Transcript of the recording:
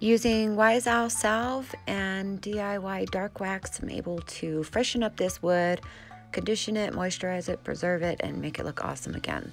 Using Wise Owl Salve and DIY Dark Wax, I'm able to freshen up this wood, condition it, moisturize it, preserve it, and make it look awesome again.